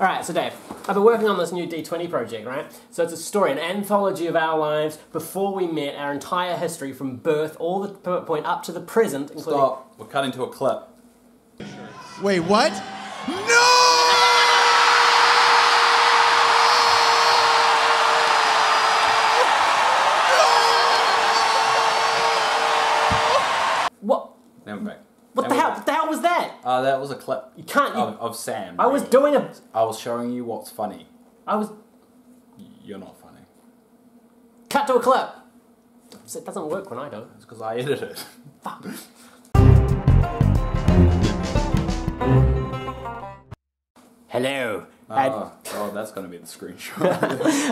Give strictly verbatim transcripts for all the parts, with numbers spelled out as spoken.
Alright, so Dave, I've been working on this new D twenty project, right? So it's a story, an anthology of our lives before we met, our entire history from birth all the point up to the present, including... Stop. We're cutting to a clip. Wait, what? No! What the hell, what the hell was that? Uh, that was a clip. You can't... You, of, of Sam. I really. was doing a... I was showing you what's funny. I was... You're not funny. Cut to a clip! It doesn't work when I don't. It's because I edit it. Fuck. Hello. Oh, oh, that's going to be the screenshot.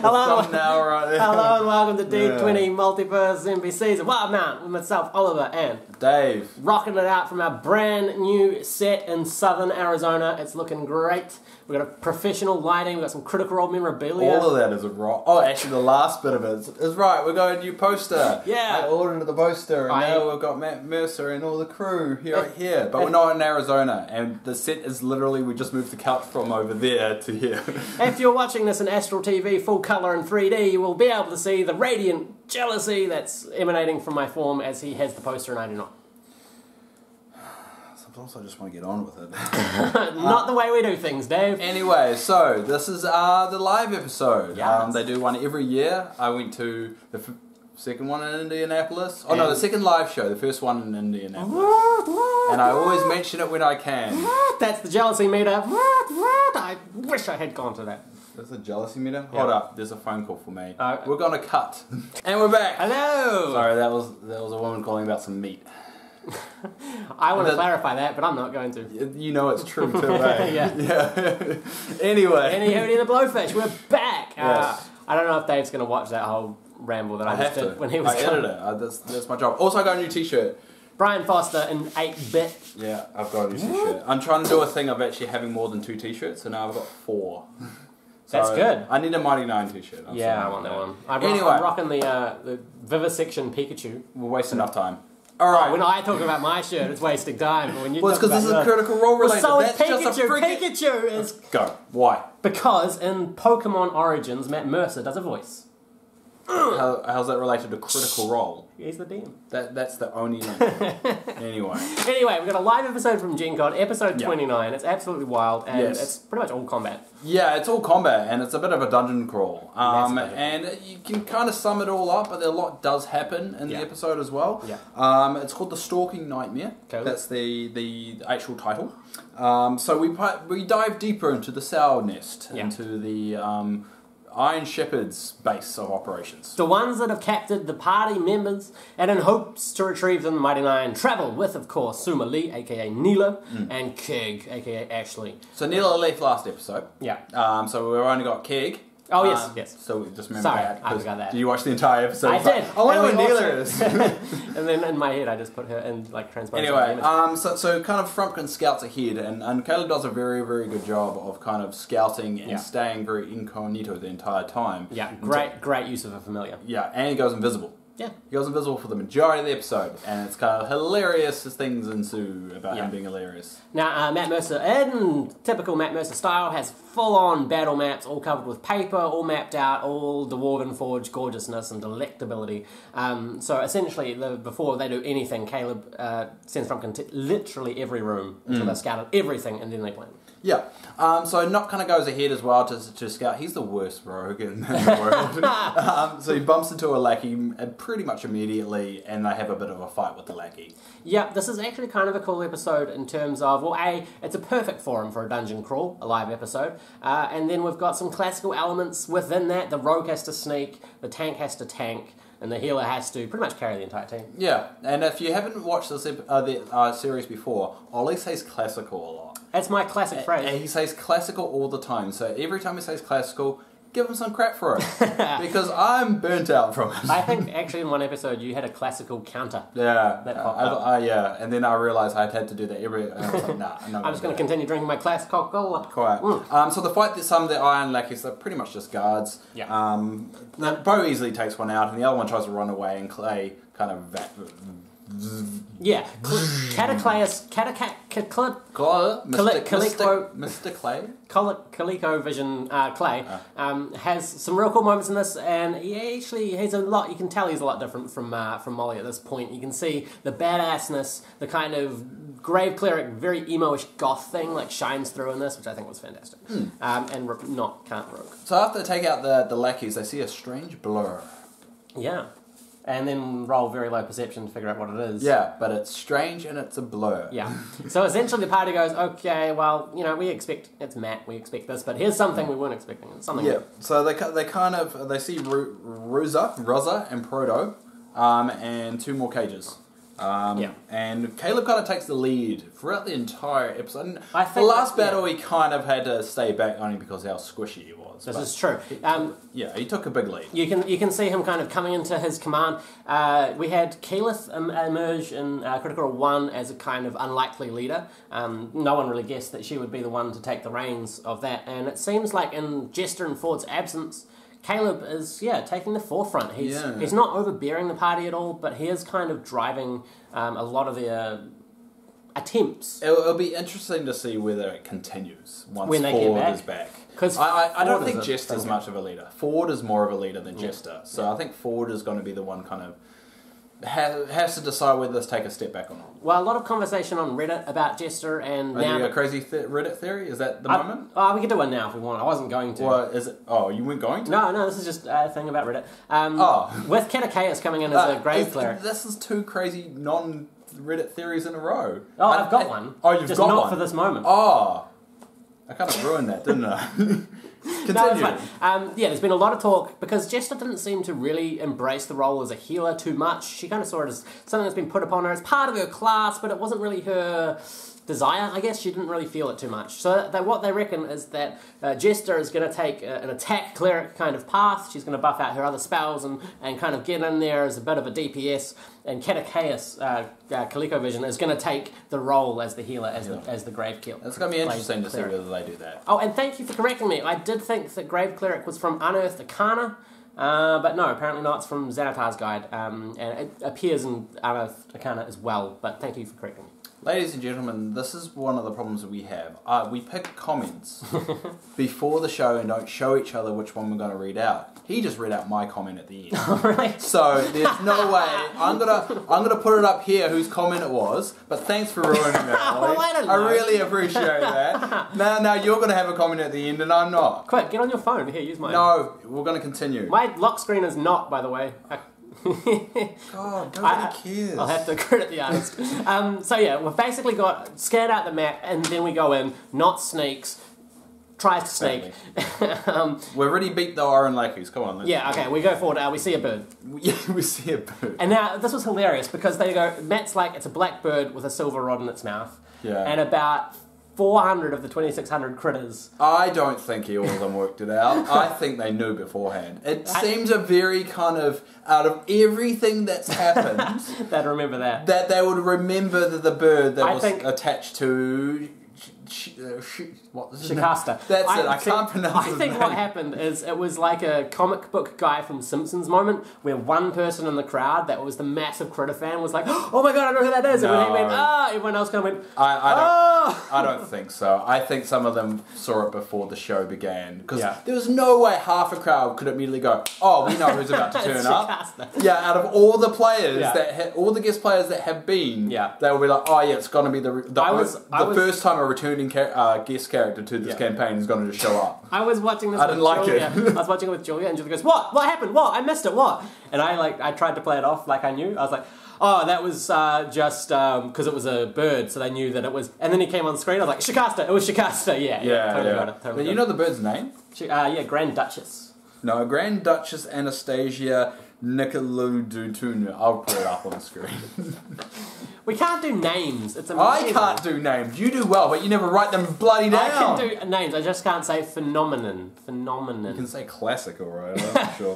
Hello. Now, right there. Hello and welcome to D twenty yeah. Multiverse N B C's Wild Man with myself, Oliver, and Dave. Rocking it out from our brand new set in southern Arizona. It's looking great. We've got a professional lighting. We've got some Critical Role memorabilia. All of that is wrong. Oh, actually, the last bit of it is right. We've got a new poster. Yeah. I ordered the poster, and I... now we've got Matt Mercer and all the crew here. If, right here. But if, we're not in Arizona, and the set is literally we just moved the couch from over there to. Yeah. If you're watching this in Astral T V, full colour in three D, you will be able to see the radiant jealousy that's emanating from my form as he has the poster and I do not. Sometimes I just want to get on with it. Not uh, the way we do things, Dave. Anyway, so this is uh, the live episode. Yes. Um, they do one every year. I went to the f second one in Indianapolis. Oh and no, the second live show, the first one in Indianapolis. What, what, and I always what? mention it when I can. What? That's the jealousy meter. What, what? I wish I had gone to that. That's a jealousy meter? Yep. Hold up, there's a phone call for me. Uh, we're gonna cut. And we're back! Hello! Sorry, that was that was a woman calling about some meat. I want to clarify that, but I'm not going to. You know it's true too, right? Yeah. Yeah. Anyway. Any Hootie and the Blowfish, we're back! Yes. Uh, I don't know if Dave's gonna watch that whole ramble that I, I just did to. when he was I edited it. I, that's, that's my job. Also, I got a new t-shirt. Brian Foster in eight bit. Yeah, I've got a new t-shirt. I'm trying to do a thing of actually having more than two t-shirts, so now I've got four. So that's good. I need a Mighty Nein t-shirt. Yeah, I want that one. I'm anyway. Rock, I'm rocking the, uh, the Vivisection Pikachu. We're wasting enough time. Alright. Oh, when I talk about my shirt, it's wasting time. But when you well, it's because this is Critical Role related. Well, so that's Pikachu. Just a freaking... Pikachu is... Let's go. Why? Because in Pokemon Origins, Matt Mercer does a voice. How, how's that related to Critical Role? He's the D M. That, that's the only name. Anyway. Anyway, we've got a live episode from Gen Con, episode twenty-nine. Yep. It's absolutely wild, and yes. it's pretty much all combat. Yeah, it's all combat, and it's a bit of a dungeon crawl. Um, dungeon. And you can kind of sum it all up, but a lot does happen in yeah. the episode as well. Yeah. Um, it's called The Stalking Nightmare. Caleb. That's the, the actual title. Um, so we, we dive deeper into the sow nest, yeah. into the... Um, Iron Shepherds' base of operations. The ones that have captured the party members and in hopes to retrieve them, the Mighty Nein travel with, of course, Shumalei, aka Neela, mm. and Keg, aka Ashley. So Neela left last episode. Yeah. Um, so we've only got Keg. Oh, yes, um, yes. So we just remember Sorry, that. I forgot that. Do you watch the entire episode? I did. I wonder where Neela is. And then in my head, I just put her in, like, transpose. Anyway, um, so, so kind of Frumpkin scouts ahead, and, and Caleb does a very, very good job of kind of scouting and yeah. staying very incognito the entire time. Yeah, great, so, great use of a familiar. Yeah, and he goes invisible. Yeah. He goes invisible for the majority of the episode, and it's kind of hilarious as things ensue about yeah. him being hilarious. Now, uh, Matt Mercer, in typical Matt Mercer style, has full-on battle maps, all covered with paper, all mapped out, all Dwarven Forge gorgeousness and delectability. Um, so essentially, the, before they do anything, Caleb uh, sends Frumpkin to literally every room until mm. they've scouted everything, and then they plan. Yeah, um, so Nott kind of goes ahead as well to, to scout. He's the worst rogue in the world. um, so he bumps into a lackey pretty much immediately, and they have a bit of a fight with the lackey. Yeah, this is actually kind of a cool episode in terms of, well, A, it's a perfect forum for a dungeon crawl, a live episode, uh, and then we've got some classical elements within that. The rogue has to sneak, the tank has to tank, and the healer has to pretty much carry the entire team. Yeah, and if you haven't watched this uh, the, uh, series before, Ollie says classical a lot. That's my classic phrase. And he says classical all the time, so every time he says classical, give him some crap for it. Because I'm burnt out from it. I think actually in one episode you had a classical counter. Yeah. That popped uh, up. I, uh, yeah, and then I realised I'd had to do that every... And I was like, nah, I'm, I'm just going to continue drinking my classical cola. Quite. Mm. Um, so the fight that some of the Iron Lackeys are pretty much just guards. Yeah. Um, Beau easily takes one out and the other one tries to run away and Clay kind of... Yeah. Catacleus... Catacat... Mister Clay? ColecoVision uh, Clay uh. Um, has some real cool moments in this, and he actually he's a lot. You can tell he's a lot different from uh, from Molly at this point. You can see the badassness, the kind of grave cleric, very emo-ish goth thing, like shines through in this, which I think was fantastic. Mm. Um, and Rip, not can't rogue. So after they take out the the lackeys, they see a strange blur. Yeah. And then roll very low perception to figure out what it is. Yeah, but it's strange and it's a blur. Yeah. So essentially the party goes, okay, well, you know, we expect, it's Matt, we expect this, but here's something we weren't expecting. It's something. Yeah, so they they kind of, they see Ru, Ruza, Ruza and Proto, um, and two more cages. Um, yeah. And Caleb kind of takes the lead throughout the entire episode. And I think the last battle yeah. he kind of had to stay back only because how squishy he was. This but is true. He, um, yeah, he took a big lead. You can you can see him kind of coming into his command. Uh, we had Keyleth emerge in uh, Critical Role one as a kind of unlikely leader. Um, no one really guessed that she would be the one to take the reins of that. And it seems like in Jester and Fjord's absence, Caleb is, yeah, taking the forefront. He's yeah. he's not overbearing the party at all, but he is kind of driving um, a lot of their attempts. It'll, it'll be interesting to see whether it continues once when they Fjord get back. is back. Because I, I, I don't think Jester is much of a leader. Fjord is more of a leader than yeah. Jester, so yeah. I think Fjord is going to be the one kind of has to decide whether let's take a step back or not. Well, a lot of conversation on Reddit about Jester and Are now... you a crazy th Reddit theory? Is that the I, moment? Oh, we can do one now if we want. I wasn't going to. Well, is it... Oh, you weren't going to? No, no, this is just a thing about Reddit. Um, oh. With Caduceus coming in as uh, a grave cleric. This is two crazy non-Reddit theories in a row. Oh, I, I've got I, one. Oh, you've just got one. Just not for this moment. Oh. I kind of ruined that, didn't I? Continue. No, that's fine. Um, yeah, there's been a lot of talk because Jester didn't seem to really embrace the role as a healer too much. She kind of saw it as something that's been put upon her. It's part of her class, but it wasn't really her desire, I guess. She didn't really feel it too much. So they, what they reckon is that uh, Jester is going to take a, an attack cleric kind of path. She's going to buff out her other spells and, and kind of get in there as a bit of a D P S. And Caduceus, uh, uh, ColecoVision, is going to take the role as the healer, as, yeah. the, as the grave killer. It's going to be interesting to see whether they do that. Oh, and thank you for correcting me. I did think that grave cleric was from Unearthed Arcana, uh, but no, apparently not. It's from Xanatar's Guide, um, and it appears in Unearthed Arcana as well, but thank you for correcting me. Ladies and gentlemen, this is one of the problems that we have. Uh, we pick comments before the show and don't show each other which one we're going to read out. He just read out my comment at the end. Oh, really? So there's no way. I'm gonna I'm gonna put it up here whose comment it was. But thanks for ruining it, Molly. Well, I don't know. I really appreciate that. Now, now you're gonna have a comment at the end, and I'm not. Quick, get on your phone. Here, use mine. No, we're gonna continue. My lock screen is not, by the way. I God, nobody I, cares. I'll have to credit the artist. um, so yeah, we've basically got scared out the map, and then we go in. Nott sneaks, tries to sneak. um, we already beat the Iron Lakers. Come on. Let's yeah. Okay, we go forward. Uh, we see a bird. Yeah, we see a bird. And now this was hilarious because they go. Matt's like, it's a black bird with a silver rod in its mouth. Yeah. And about four hundred of the twenty-six hundred critters. I don't think all of them worked it out. I think they knew beforehand. It I, seems a very kind of, out of everything that's happened... they'd remember that. That they would remember that the bird that I was think, attached to... Sh sh what is Shakäste. That's I it, I think, can't pronounce it. I think name. What happened is it was like a comic book guy from Simpsons moment where one person in the crowd that was the massive critter fan was like, oh my god, I know who that is. No. And when he went, ah, oh, everyone else kind of went, I, I oh. don't, I don't think so. I think some of them saw it before the show began because yeah. there was no way half a crowd could immediately go, oh, we know who's about to turn up. Yeah, out of all the players, yeah. that ha all the guest players that have been, yeah. they will be like, oh yeah, it's going to be the, the, I was, the I was, first time I return Uh, guest character to this yeah. campaign is going to just show up. I was watching this. I didn't like Julia. it. I was watching it with Julia, and Julia goes, "What? What happened? What? I missed it. What?" And I like, I tried to play it off like I knew. I was like, "Oh, that was uh, just because um, it was a bird, so they knew that it was." And then he came on screen. I was like, "Shakäste. It was Shakäste. Yeah, yeah, yeah, totally yeah. got it. Totally but you know it. the bird's name? She, uh, yeah, Grand Duchess. No, Grand Duchess Anastasia Nicolodutuna. I'll put it up on the screen. We can't do names. It's amazing. I can't do names. You do well, but you never write them bloody down. I can do names. I just can't say phenomenon. Phenomenon. You can say classic, all right. I'm sure.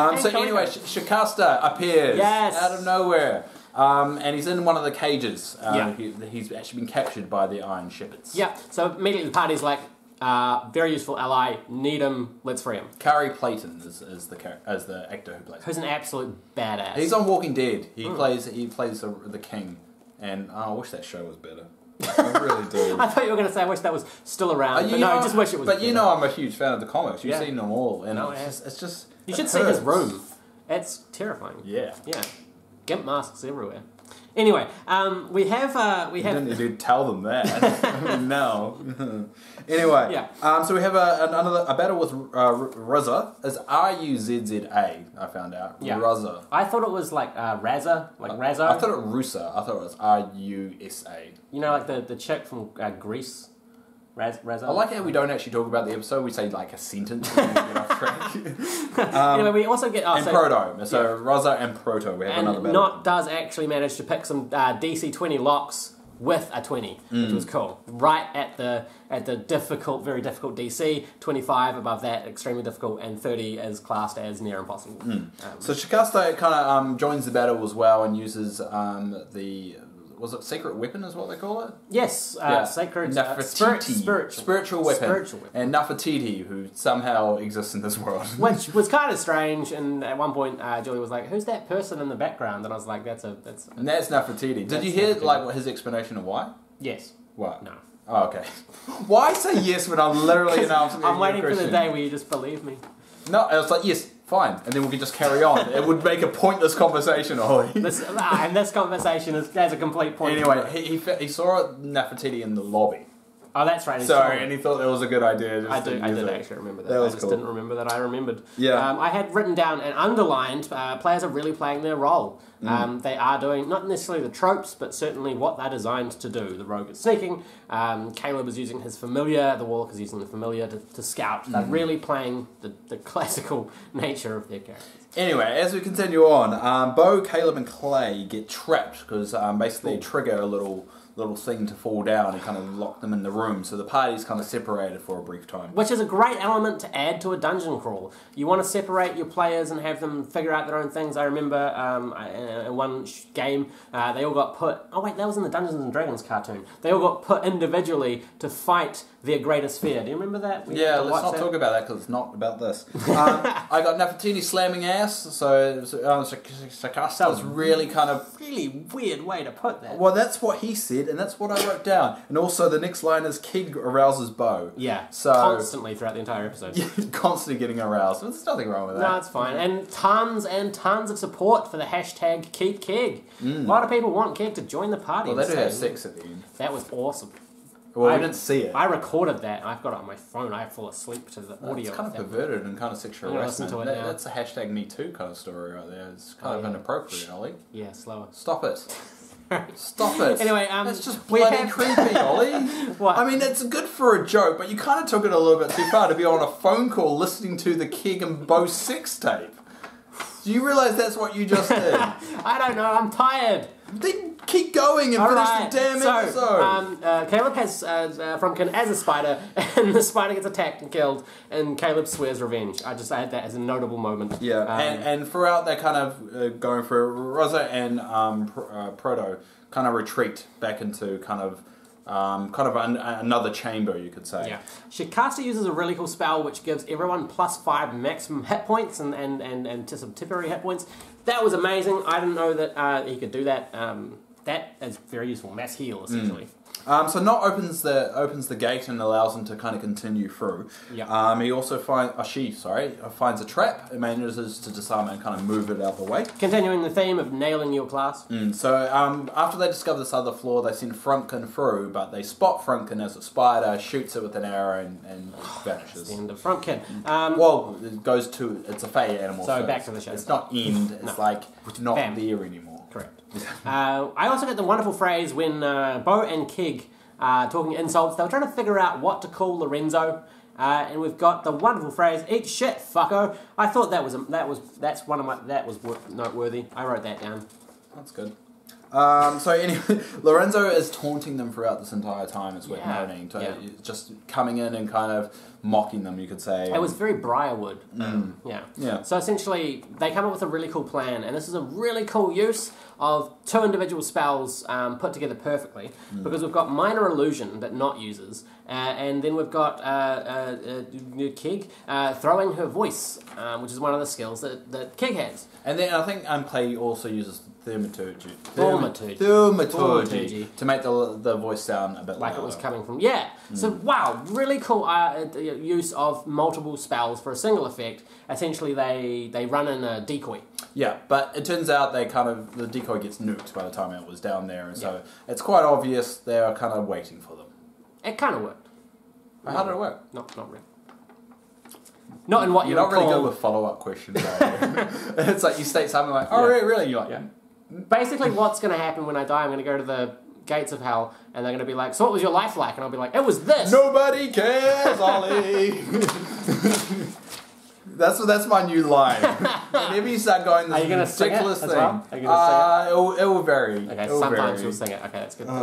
Um, so anyway, Shakäste appears yes. out of nowhere. Um, and he's in one of the cages. Um, yeah. he, he's actually been captured by the Iron Shepherds. Yeah, so immediately the party's like, Uh, very useful ally. Need him. Let's free him. Kari Platon is, is the as the actor who plays. Who's an absolute badass. He's on Walking Dead. He mm. plays he plays the, the king. And oh, I wish that show was better. I really do. I thought you were going to say I wish that was still around, uh, but no, know, I just wish it was. But you know I'm a huge fan of the comics. You've yeah. seen them all. And no, it's, just, it's just... You it should hurts. see his room. It's terrifying. Yeah. Yeah. Gimp masks everywhere. Anyway, um, we have... Uh, we have. You didn't need to tell them that. No. Anyway, yeah. Um, so we have a, another, a battle with uh, Ruza. It's R U Z Z A, I found out. Yeah. Ruza. I thought it was like uh, Raza, like uh, Razo. I thought it was Rusa. I thought it was R U S A. You know, like the, the chick from uh, Greece? Raz, Raza? I like how we don't actually talk about the episode. We say like a sentence when we get off track. Um, anyway, we also get... Oh, and so, Proto. So yeah. Ruza and Proto. We have and another battle. Nott does actually manage to pick some uh, D C twenty locks with a twenty, mm. which was cool. Right at the at the difficult, very difficult D C, twenty-five above that, extremely difficult, and thirty is classed as near impossible. Mm. Um, so Shakäste kind of um, joins the battle as well and uses um, the... Was it Secret Weapon is what they call it? Yes, uh, yeah. Sacred... Nefertiti. Uh, spirit, spiritual. Spiritual weapon. Spiritual weapon. And Nefertiti, who somehow exists in this world. Which was kind of strange, and at one point uh, Julie was like, who's that person in the background? And I was like, that's a... That's a, and that's Nefertiti. Did that's you hear Nefertiti. like what his explanation of why? Yes. What? No. Oh, okay. Why say yes when I'm literally... I'm, I'm waiting for the day where you just believe me. No, I was like, yes, fine, and then we can just carry on. It would make a pointless conversation, Ollie. This, ah, and this conversation is, has a complete point. Anyway, he, he, he saw Nefertiti in the lobby. Oh, that's right. Sorry, and he thought that was a good idea. Just I do. I did it. actually remember that. That was I just cool. didn't remember that I remembered. Yeah. Um, I had written down and underlined, uh, players are really playing their role. Mm. Um, they are doing, not necessarily the tropes, but certainly what they're designed to do. The rogue is sneaking. Um, Caleb is using his familiar. The warlock is using the familiar to, to scout. Mm. They're really playing the, the classical nature of their characters. Anyway, as we continue on, um, Beau, Caleb and Clay get trapped because um, basically they trigger a little... little thing to fall down and kind of lock them in the room, so the party's kind of separated for a brief time. Which is a great element to add to a dungeon crawl. You want to separate your players and have them figure out their own things. I remember um, in one game, uh, they all got put... Oh wait, that was in the Dungeons and Dragons cartoon. They all got put individually to fight their greatest fear. Do you remember that? We yeah, let's not that. talk about that because it's not about this. um, I got Nefertiti slamming ass, so um, Shakäste was really kind of... Really weird way to put that. Well, that's what he said. And that's what I wrote down. And also the next line is Keg arouses Beau. Yeah, so constantly throughout the entire episode. Constantly getting aroused. There's nothing wrong with that. No, it's fine. And tons and tons of support for the hashtag Keep Keg. Mm. A lot of people want Keg to join the party. Well, they do have sex at the end. That was awesome. Well, I we didn't see it. I recorded that. And I've got it on my phone. I fall asleep to the audio. It's kind of perverted one. and kind of sexual harassment. To it that, that's a hashtag Me Too kind of story right there. It's kind oh, of yeah. inappropriate, Ollie. Yeah, slower. Stop it. Stop it. Anyway, um... It's just bloody have... creepy, Ollie. What? I mean, it's good for a joke, but you kind of took it a little bit too far to be on a phone call listening to the Keg and Beau sex tape. Do you realise that's what you just did? I don't know, I'm tired. Then keep going and All finish right. the damn so, episode. Um, uh, Caleb has uh, uh, Frumpkin as a spider, and the spider gets attacked and killed, and Caleb swears revenge. I just I had that as a notable moment. Yeah, um, and, and throughout they're kind of uh, going through. Ruza and um, Pro uh, Proto kind of retreat back into kind of Um, kind of an, another chamber, you could say. Yeah. Shakäste uses a really cool spell which gives everyone plus five maximum hit points and, and, and, and to some temporary hit points. That was amazing. I didn't know that uh, he could do that. Um, that is very useful. Mass heal, essentially. Mm. Um, so Nott opens the opens the gate and allows him to kind of continue through. Yeah. Um, he also finds... Oh, she, sorry. Finds a trap and manages to disarm it and kind of move it out of the way. Continuing the theme of nailing your class. Mm. So um, after they discover this other floor, they send Frumpkin through, but they spot Frumpkin as a spider, shoots it with an arrow, and, and oh, vanishes. The end of Frumpkin. Um, well, it goes to... It's a fae animal. So, so back to the show. It's not end. It's no. like not Bam. there anymore. Correct. uh, I also got the wonderful phrase when uh, Beau and Keg are uh, talking insults. They were trying to figure out what to call Lorenzo, uh, and we've got the wonderful phrase "Eat shit, fucko." I thought that was a, that was that's one of my that was noteworthy. I wrote that down. That's good. Um, so anyway, Lorenzo is taunting them throughout this entire time. It's worth yeah. noting, to, yeah. just coming in and kind of mocking them, you could say. It was very Briarwood. Mm. Yeah. Yeah. So essentially, they come up with a really cool plan, and this is a really cool use of two individual spells um, put together perfectly, mm. because we've got Minor Illusion that Nott uses, uh, and then we've got uh, uh, uh, Keg uh, throwing her voice, um, which is one of the skills that, that Keg has. And then I think um, Clay also uses Thaumaturgy. Thaumaturgy. Thaumaturgy. To make the, the voice sound a bit like louder. It was coming from. Yeah. Mm. So, wow, really cool uh, use of multiple spells for a single effect. Essentially, they, they run in a decoy. Yeah, but it turns out they kind of, the decoy gets nuked by the time it was down there. And so, yeah. It's quite obvious they are kind of waiting for them. It kind of worked. How no, did it work? Not, not really. Not in what you're you not really call... good with follow-up questions. It's like you state something like, "Oh, yeah. really?" really? You're like, yeah. Basically, what's going to happen when I die? I'm going to go to the gates of hell, and they're going to be like, "So, what was your life like?" And I'll be like, "It was this." Nobody cares, Ollie. that's what. That's my new line. Whenever you start going, this are you going to sing it as well? Are you going to sing it? Uh, it will, it will vary. Okay, will sometimes vary. You'll sing it. Okay, that's good. Oh,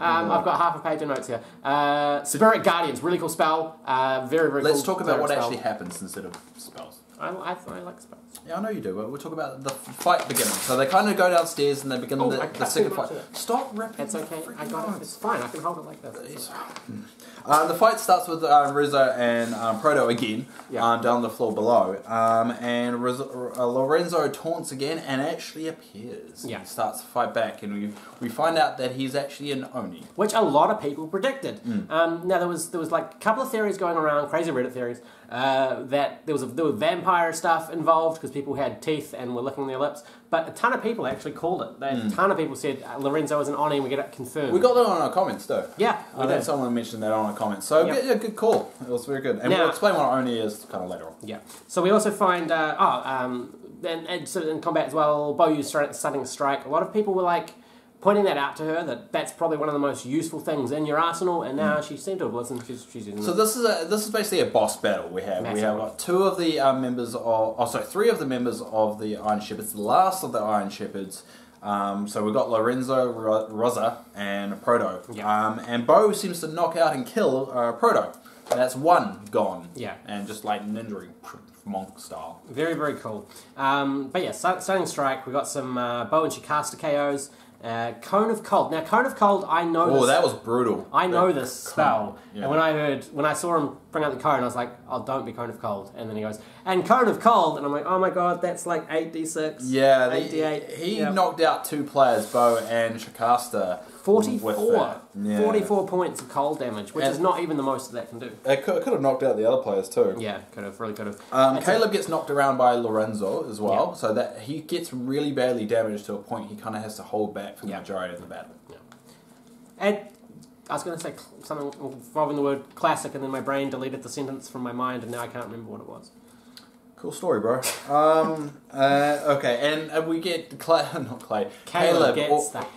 um, I've got half a page of notes here. Uh, Spirit Guardians, really cool spell. Uh, very very. Let's cool talk about what spell. actually happens instead of spells. I, I, I like spells. Yeah, I know you do, but we'll talk about the fight beginning. So they kind of go downstairs and they begin oh, the, the second fight. Stop ripping. It's okay, I got it. It's fine, I can hold it like this. Uh, the fight starts with uh, Ruza and um, Proto again, yeah. um, down the floor below. Um, and Ruza, uh, Lorenzo taunts again and actually appears. Yeah. He starts to fight back, and we we find out that he's actually an Oni. Which a lot of people predicted. Mm. Um, now, there was, there was like a couple of theories going around, crazy Reddit theories, uh, that there was a, there were vampire stuff involved, because people had teeth and were licking their lips. But a ton of people actually called it. They, mm. A ton of people said uh, Lorenzo is an Oni, and we get it confirmed. We got that on our comments, though. Yeah. I think someone mentioned that on our comments. So, yep. yeah, good call. It was very good. And now, we'll explain what Oni is kind of later on. Yeah. So, we also find, uh, oh, um, and, and sort of in combat as well, Beau used stunning strike. A lot of people were like pointing that out to her, that that's probably one of the most useful things in your arsenal, and now mm. she seemed to have listened. She's, she's using so this is a, this is basically a boss battle we have. Massive. We have like, two of the um, members of, oh sorry, three of the members of the Iron Shepherds, the last of the Iron Shepherds. Um, so we've got Lorenzo, Ro Rosa, and Proto. Yep. Um, and Beau seems to knock out and kill uh, Proto. And that's one gone. Yeah. And just like an injury. Monk style. Very, very cool. Um, but yeah, stunning strike. We got some uh, Beau and Shakäste K Os. Uh, Cone of Cold. Now, Cone of Cold, I know oh, this. Oh, that was brutal. I know that this spell. Yeah. And when I heard, when I saw him bring out the cone, I was like, oh, don't be Cone of Cold. And then he goes, and Cone of Cold. And I'm like, oh my god, that's like eight D six. Yeah. eight D eight. He yep. knocked out two players, Beau and Shakäste. forty-four. Yeah. forty-four points of cold damage, which and is not even the most that can do. It could, it could have knocked out the other players too. Yeah, could have, really could have. Um, Caleb it. gets knocked around by Lorenzo as well, yeah. so that he gets really badly damaged to a point he kind of has to hold back for the yeah. majority of the battle. Yeah. And I was going to say something involving the word classic, and then my brain deleted the sentence from my mind, and now I can't remember what it was. Cool story, bro. um, uh, okay, and uh, we get Clay, not Clay. Caleb, Caleb gets that.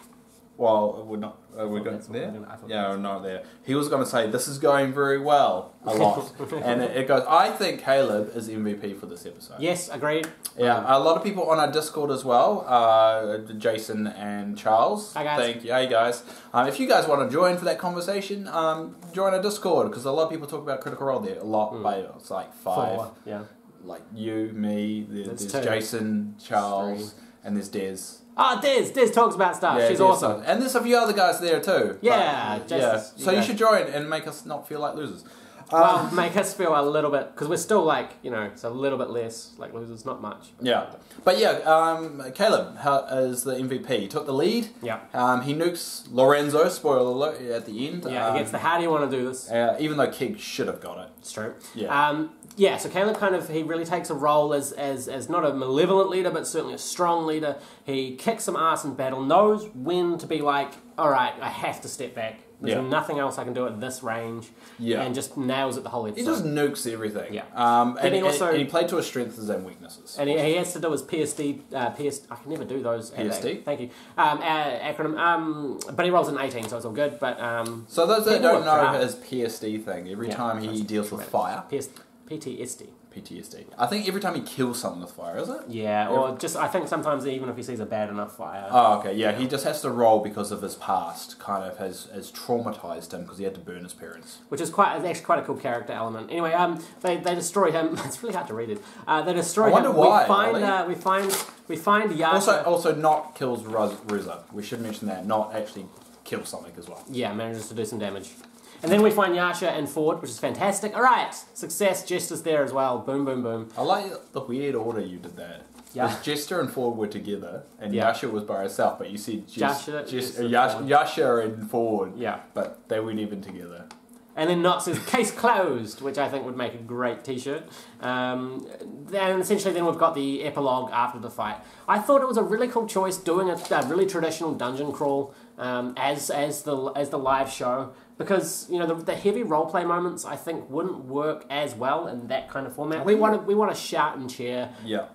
Well, we're not. Are we going there? Yeah, we're not there. He was going to say this is going very well a lot, and it, it goes. I think Caleb is M V P for this episode. Yes, agreed. Yeah, um, a lot of people on our Discord as well. Uh, Jason and Charles. Hi guys. Thank you. Hey guys. Um, if you guys want to join for that conversation, um, join our Discord because a lot of people talk about Critical Role there a lot. Mm. By it's like five. Four. Yeah. Like you, me. There, there's two. Jason, Charles, Three. and there's Des. Ah, oh, Des. Des talks about stuff. Yeah, she's Des awesome. Does. And there's a few other guys there too. Yeah. But, yeah. Is, you so know. you should join and make us not feel like losers. Well, um, make us feel a little bit, because we're still like, you know, it's a little bit less like losers, not much. But yeah. But yeah, um, Caleb is the M V P. He took the lead. Yeah. Um, he nukes Lorenzo, spoiler alert, at the end. Yeah, um, he gets the how do you want to do this. Uh, even though Keg should have got it. It's true. Yeah. Um, yeah, so Caleb kind of, he really takes a role as, as, as not a malevolent leader, but certainly a strong leader. He kicks some ass in battle, knows when to be like, all right, I have to step back. There's yeah. nothing else I can do at this range. Yeah. And just nails it the whole episode. He just nukes everything. Yeah. Um, and, and, he also, and he played to his strengths and weaknesses. And he, he has to do his P S D. Uh, P S D I can never do those. P S D? Thank you. Um, uh, acronym. Um, but he rolls an eighteen, so it's all good. But um, so those that don't know his P S D thing, every yeah, time he deals with fire. P T S D. P T S D. I think every time he kills something with fire, is it? Yeah, or every just I think sometimes even if he sees a bad enough fire. Oh, okay, yeah, you know. He just has to roll because of his past, kind of has, has traumatized him because he had to burn his parents. Which is quite it's actually quite a cool character element. Anyway, um, they they destroy him. It's really hard to read it. Uh, they destroy him. I wonder him. why. We find uh, we find we find Yasha. Also, also Nott kills Ruza. We should mention that Nott actually kills something as well. Yeah, manages to do some damage. And then we find Yasha and Fjord, which is fantastic. All right, success. Jester's there as well. Boom, boom, boom. I like the weird order you did that. Yeah. Because Jester and Fjord were together, and yeah. Yasha was by herself, but you see Jess, Yasha, Jess, uh, Yasha, Yasha and Fjord, yeah. but they weren't even together. And then Nott says, case closed, which I think would make a great t-shirt. Um, and essentially then we've got the epilogue after the fight. I thought it was a really cool choice doing a, a really traditional dungeon crawl um, as, as, the, as the live show. Because, you know, the, the heavy roleplay moments, I think, wouldn't work as well in that kind of format. We want to, we want to shout and cheer. Yeah.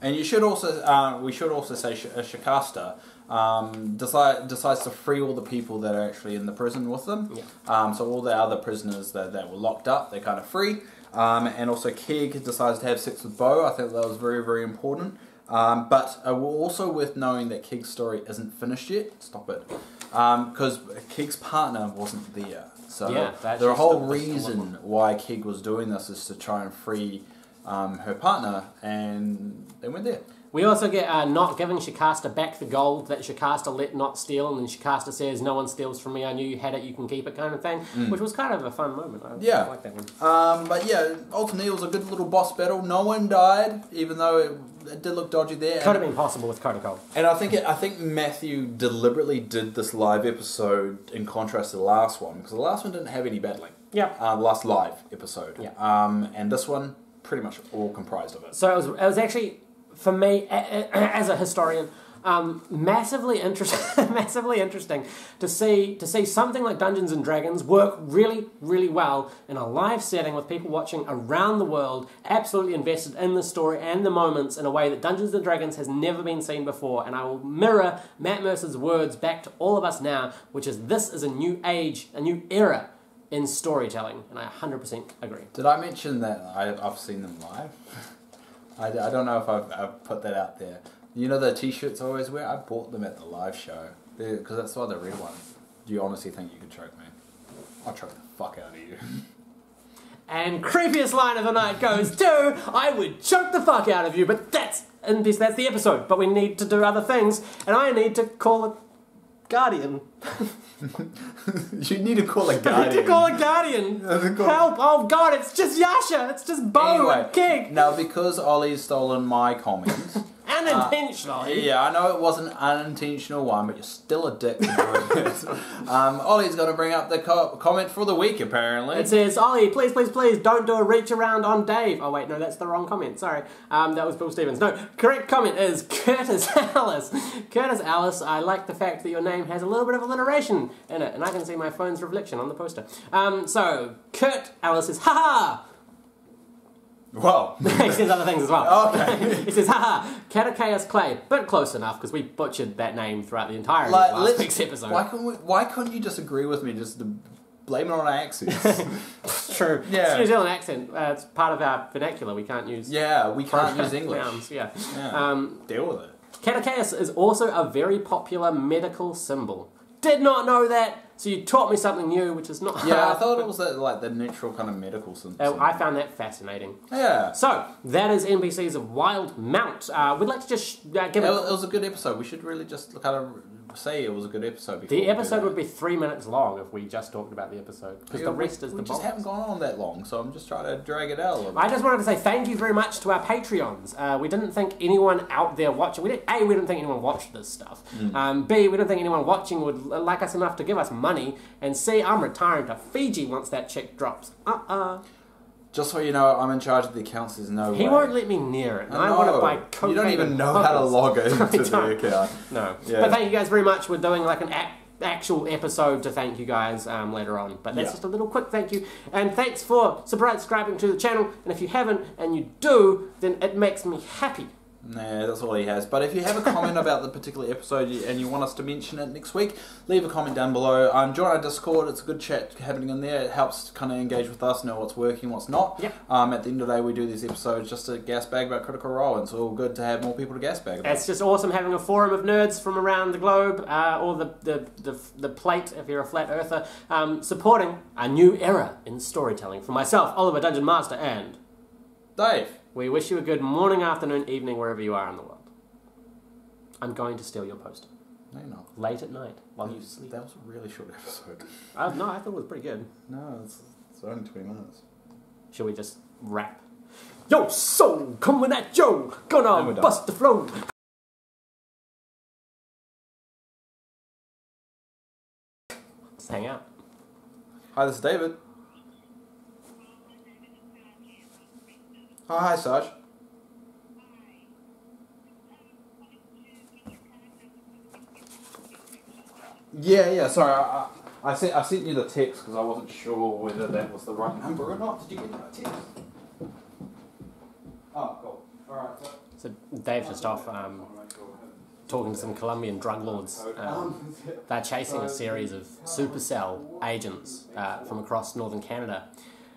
And you should also, uh, we should also say Sh- Shakäste um, decide, decides to free all the people that are actually in the prison with them. Yeah. Um, so all the other prisoners that, that were locked up, they're kind of free. Um, and also Keg decides to have sex with Beau. I think that was very, very important. Um, but uh, we're also worth knowing that Keg's story isn't finished yet. Stop it. Because um, Keg's partner wasn't there. So yeah, the whole reason why Keg was doing this is to try and free... Um, her partner, and they went there. We also get uh, Nott giving Shakäste back the gold that Shakäste let Nott steal, and then Shakäste says, no one steals from me, I knew you had it, you can keep it, kind of thing, mm. which was kind of a fun moment. I yeah. like that one. Um, but yeah, ultimately it was a good little boss battle. No one died, even though it, it did look dodgy there. Could have been possible with Cone of Cold. And I think, it, I think Matthew deliberately did this live episode in contrast to the last one, because the last one didn't have any battling. Yeah. Uh, the last live episode. Yeah. Um, and this one... pretty much all comprised of it. So it was, it was actually, for me, as a historian, um, massively interesting, massively interesting to see to see something like Dungeons and Dragons work really, really well in a live setting with people watching around the world, absolutely invested in the story and the moments in a way that Dungeons and Dragons has never been seen before. And I will mirror Matt Mercer's words back to all of us now, which is this is a new age, a new era in storytelling, and I one hundred percent agree. Did I mention that I, I've seen them live? I, I don't know if I've, I've put that out there. You know the t-shirts I always wear? I bought them at the live show, because that's why they're red ones. Do you honestly think you could choke me? I'll choke the fuck out of you. And creepiest line of the night goes to, I would choke the fuck out of you, but that's, and this, that's the episode, but we need to do other things, and I need to call it Guardian. You need to call a guardian. I need to call a guardian. Call Help! Oh god, it's just Yasha. It's just Beau anyway, and Keg. Now, because Ollie's stolen my comments, unintentionally. Uh, yeah, I know it wasn't an unintentional one, but you're still a dick. um, Ollie's going to bring up the co comment for the week. Apparently, it says, "Ollie, please, please, please, don't do a reach around on Dave." Oh wait, no, that's the wrong comment. Sorry, um, that was Bill Stevens. No, correct comment is Curtis Alice. Curtis Alice, I like the fact that your name has a little bit of alliteration in it, and I can see my phone's reflection on the poster. Um, so, Kurt Alice says, haha! Wow. He says other things as well. Okay. He says, haha, Caduceus Clay. But close enough, because we butchered that name throughout the entirety like, of last week's episode. Why, can we, why couldn't you just agree with me, just to blame it on our accents? It's true. Yeah. It's a New Zealand accent. Uh, it's part of our vernacular. We can't use... Yeah, we can't use English. Nouns, yeah. yeah. Um, Deal with it. Caduceus is also a very popular medical symbol. Did not know that, so you taught me something new, which is not. Yeah, hard, I thought it was that, like the natural kind of medical symptom. I found that fascinating. Yeah. So that is N B C's Wild Mount. Uh, we'd like to just uh, give it. It was a good episode. We should really just kind of say it was a good episode. The episode would be three minutes long if we just talked about the episode, because the rest is the box. We just haven't gone on that long, so I'm just trying to drag it out a little bit. I just wanted to say thank you very much to our Patreons. Uh, we didn't think anyone out there watching. We didn't. A, we didn't think anyone watched this stuff. Mm. Um, B, we didn't think anyone watching would like us enough to give us money. Money and see, I'm retiring to Fiji once that check drops. Uh uh. Just so you know, I'm in charge of the accounts. There's no he way. He won't let me near it. And I, I want to buy cocaine. You don't even know how to log into the account. No. Yeah. But thank you guys very much. We're doing like an app. Actual episode to thank you guys um, later on, but that's yeah. just a little quick thank you, and thanks for subscribing to the channel. And if you haven't, and you do, then it makes me happy. Nah, that's all he has. But if you have a comment about the particular episode and you want us to mention it next week, leave a comment down below. Um, join our Discord. It's a good chat happening in there. It helps kind of engage with us, know what's working, what's not. Yep. Um, at the end of the day, we do these episodes just to gas bag about Critical Role, and it's all good to have more people to gas bag about. It's just awesome having a forum of nerds from around the globe, uh, or the, the, the, the plate if you're a flat earther, um, supporting a new era in storytelling. For myself, Oliver Dungeon Master, and... Dave. We wish you a good morning, afternoon, evening, wherever you are in the world. I'm going to steal your poster. No, you're not. Late at night, while you sleep. That was a really short episode. Uh, no, I thought it was pretty good. No, it's, it's only twenty minutes. Should we just wrap? Yo, soul, coming at Joe, gonna bust the flow. Let's hang out. Hi, this is David. Oh, hi, Sarge. Yeah, yeah, sorry, I, I, I, sent, I sent you the text because I wasn't sure whether that was the right number or not. Did you get that text? Oh, cool. Alright. So, so Dave's just off um, talking to some Colombian drug lords. Um, they're chasing a series of Supercell agents uh, from across northern Canada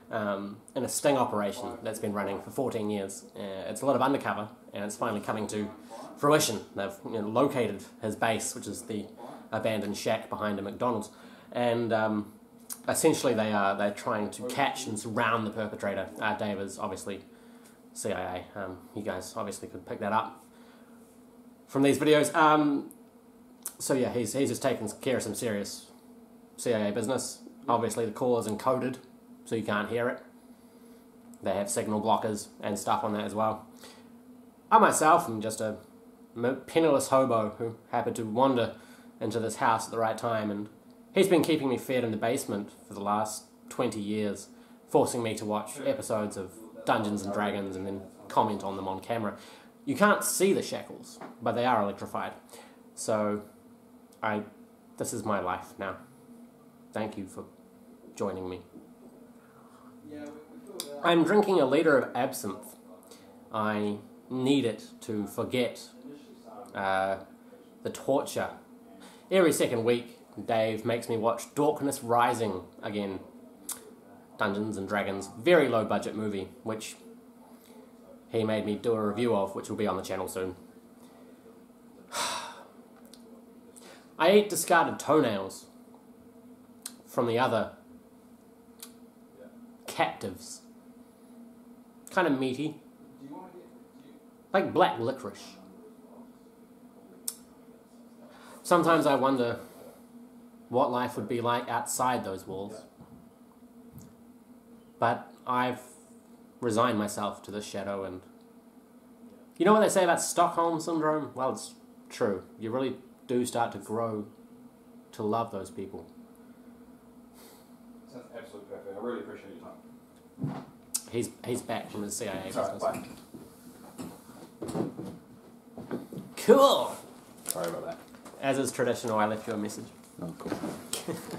um, in a sting operation that's been running for fourteen years. Uh, it's a lot of undercover and it's finally coming to fruition. They've you know, located his base, which is the abandoned shack behind a McDonald's, and um, essentially they are they're trying to catch and surround the perpetrator. Uh, David's obviously C I A. Um, you guys obviously could pick that up from these videos. Um, so yeah, he's he's just taking care of some serious C I A business. Obviously the call is encoded, so you can't hear it. They have signal blockers and stuff on that as well. I myself am just a penniless hobo who happened to wander into this house at the right time, and he's been keeping me fed in the basement for the last twenty years, forcing me to watch episodes of Dungeons and Dragons and then comment on them on camera. You can't see the shackles, but they are electrified. So, I, this is my life now. Thank you for joining me. I'm drinking a litre of absinthe. I need it to forget uh, the torture. Every second week, Dave makes me watch Darkness Rising again. Dungeons and Dragons, very low budget movie, which he made me do a review of, which will be on the channel soon. I eat discarded toenails from the other captives. Kind of meaty. Like black licorice. Sometimes I wonder what life would be like outside those walls. But I've resigned myself to this shadow, and you know what they say about Stockholm Syndrome? Well, it's true. You really do start to grow to love those people. Sounds absolutely perfect. I really appreciate your time. He's, he's back from his C I A business. Sorry, bye. Cool! Sorry about that. As is traditional, I left you a message. Oh, cool.